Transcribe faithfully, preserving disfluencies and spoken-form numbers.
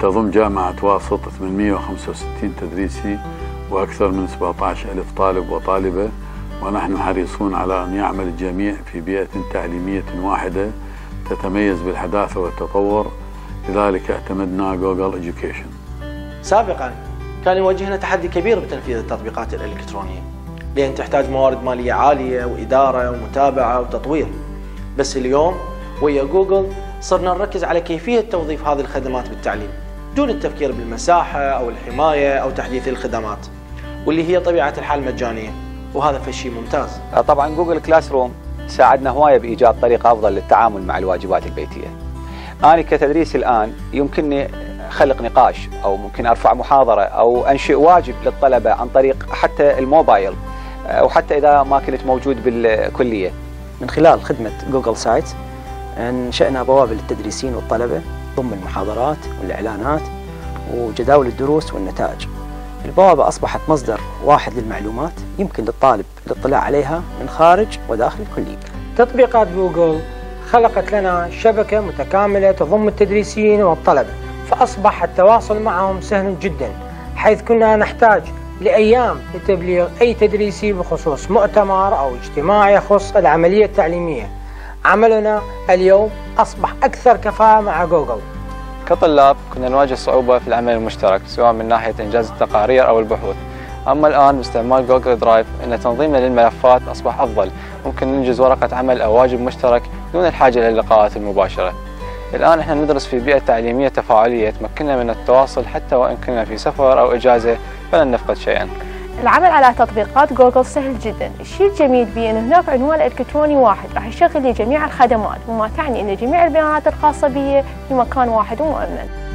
تضم جامعة واسط ثمانمئة وخمسة وستين تدريسي وأكثر من سبعة عشر ألف طالب وطالبة، ونحن حريصون على أن يعمل الجميع في بيئة تعليمية واحدة تتميز بالحداثة والتطور، لذلك اعتمدنا جوجل إيديوكيشن. سابقاً كان يواجهنا تحدي كبير بتنفيذ التطبيقات الإلكترونية، لأن تحتاج موارد مالية عالية وإدارة ومتابعة وتطوير، بس اليوم ويا جوجل صرنا نركز على كيفية توظيف هذه الخدمات بالتعليم دون التفكير بالمساحة أو الحماية أو تحديث الخدمات، واللي هي طبيعة الحال مجانية، وهذا فشي ممتاز. طبعا جوجل كلاس روم ساعدنا هواية بإيجاد طريقة أفضل للتعامل مع الواجبات البيتية. أنا كتدريس الآن يمكنني خلق نقاش أو ممكن أرفع محاضرة أو أنشئ واجب للطلبة عن طريق حتى الموبايل، وحتى إذا ما كنت موجود بالكلية. من خلال خدمة جوجل سايت أنشأنا بوابة للتدريسين والطلبة ضمن المحاضرات والإعلانات وجداول الدروس والنتائج. البوابة أصبحت مصدر واحد للمعلومات يمكن للطالب الاطلاع عليها من خارج وداخل الكلية. تطبيقات جوجل خلقت لنا شبكة متكاملة تضم التدريسين والطلبة، فأصبح التواصل معهم سهل جدا، حيث كنا نحتاج لأيام لتبليغ أي تدريسي بخصوص مؤتمر أو اجتماع يخص العملية التعليمية. عملنا اليوم أصبح أكثر كفاءة مع جوجل. كطلاب كنا نواجه صعوبة في العمل المشترك، سواء من ناحية إنجاز التقارير أو البحوث، أما الآن باستعمال جوجل درايف أن تنظيمنا للملفات أصبح أفضل، ممكن ننجز ورقة عمل أو واجب مشترك دون الحاجة للقاءات المباشرة. الآن نحن ندرس في بيئة تعليمية تفاعلية تمكننا من التواصل حتى وإن كنا في سفر أو إجازة، فلن نفقد شيئا. العمل على تطبيقات جوجل سهل جدا، الشيء الجميل بأن هناك عنوان إلكتروني واحد راح يشغل لجميع الخدمات، وما تعني أن جميع البيانات الخاصة بي في مكان واحد ومؤمن.